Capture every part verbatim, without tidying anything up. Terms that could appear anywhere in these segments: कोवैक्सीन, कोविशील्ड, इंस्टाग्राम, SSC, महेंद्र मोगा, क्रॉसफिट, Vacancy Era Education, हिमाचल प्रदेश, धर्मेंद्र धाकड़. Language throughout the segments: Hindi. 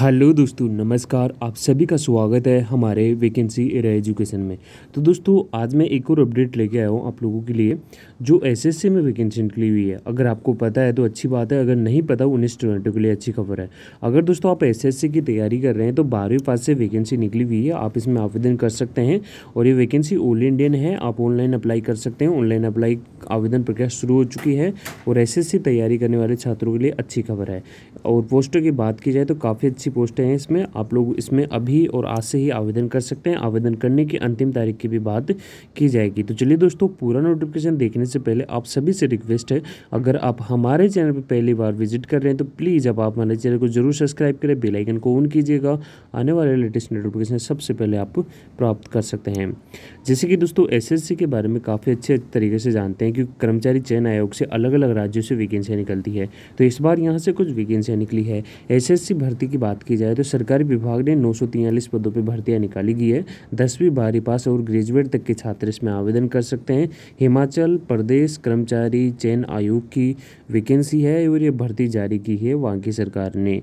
हेलो दोस्तों, नमस्कार। आप सभी का स्वागत है हमारे वैकेंसी एरा एजुकेशन में। तो दोस्तों, आज मैं एक और अपडेट लेके आया हूँ आप लोगों के लिए, जो एसएससी में वैकेंसी निकली हुई है। अगर आपको पता है तो अच्छी बात है, अगर नहीं पता उन स्टूडेंटों के लिए अच्छी खबर है। अगर दोस्तों आप एसएससी की तैयारी कर रहे हैं तो बारहवीं पास से वैकेंसी निकली हुई है, आप इसमें आवेदन कर सकते हैं। और ये वैकेंसी ऑल इंडियन है, आप ऑनलाइन अप्लाई कर सकते हैं। ऑनलाइन अप्लाई आवेदन प्रक्रिया शुरू हो चुकी है और एसएससी तैयारी करने वाले छात्रों के लिए अच्छी खबर है। और पोस्टों की बात की जाए तो काफ़ी अच्छी पोस्टें हैं इसमें, आप लोग इसमें अभी और आज से ही आवेदन कर सकते हैं। आवेदन करने की अंतिम तारीख की भी बात की जाएगी। तो चलिए दोस्तों, पूरा नोटिफिकेशन देखने से पहले आप सभी से रिक्वेस्ट है, अगर आप हमारे चैनल पर पहली बार विजिट कर रहे हैं तो प्लीज़ अब आप हमारे चैनल को जरूर सब्सक्राइब करें, बेल आइकन को ऑन कीजिएगा, आने वाले लेटेस्ट नोटिफिकेशन सबसे पहले आप प्राप्त कर सकते हैं। जैसे कि दोस्तों एसएससी के बारे में काफ़ी अच्छे तरीके से जानते हैं कि कर्मचारी चयन आयोग से अलग अलग राज्यों से वैकेंसियाँ निकलती है, तो इस बार यहाँ से कुछ वैकेंसियाँ निकली है। एसएससी भर्ती की बात की जाए तो सरकारी विभाग ने नौ सौ तियालीस पदों पर भर्तियां निकाली गई है। दसवीं बारहवीं पास और ग्रेजुएट तक के छात्र इसमें आवेदन कर सकते हैं। हिमाचल प्रदेश कर्मचारी चयन आयोग की वैकेंसी है और ये भर्ती जारी की है वहाँ की सरकार ने।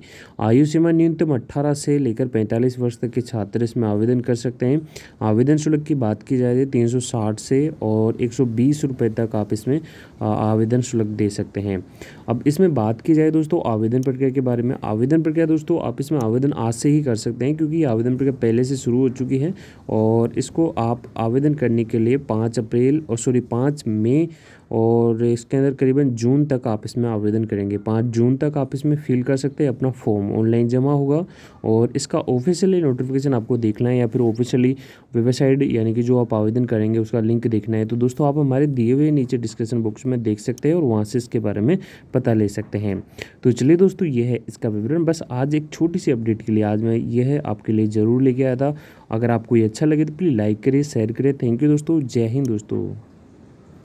आयु सीमा न्यूनतम अट्ठारह से लेकर पैंतालीस वर्ष तक के छात्र इसमें आवेदन कर सकते हैं। आवेदन शुल्क की बात की जाए तो तीन सौ साठ से और एक सौ बीस रुपये तक आप इसमें आवेदन शुल्क दे सकते हैं। अब इसमें बात की जाए दोस्तों आवेदन प्रक्रिया के बारे में, आवेदन प्रक्रिया दोस्तों आप इसमें आवेदन आज से ही कर सकते हैं, क्योंकि आवेदन प्रक्रिया पहले से शुरू हो चुकी है। और इसको आप आवेदन करने के लिए पाँच अप्रैल और सॉरी पाँच मई और इसके अंदर करीबन जून तक आप इसमें आवेदन करेंगे। पाँच जून तक आप इसमें फिल कर सकते हैं, अपना फॉर्म ऑनलाइन जमा होगा। और इसका ऑफिशियली नोटिफिकेशन आपको देखना है या फिर ऑफिशियली वेबसाइट यानी कि जो आप आवेदन करेंगे उसका लिंक देखना है। तो दोस्तों आप हमारे दिए हुए नीचे डिस्क्रिप्शन बॉक्स में देख सकते हैं और वहाँ से इसके बारे में पता ले सकते हैं। तो चलिए दोस्तों, ये है इसका विवरण। बस आज एक छोटी सी अपडेट के लिए आज मैं यह है आपके लिए ज़रूर लेके आया था। अगर आपको ये अच्छा लगे तो प्लीज़ लाइक करिए, शेयर करिए। थैंक यू दोस्तों, जय हिंद दोस्तों।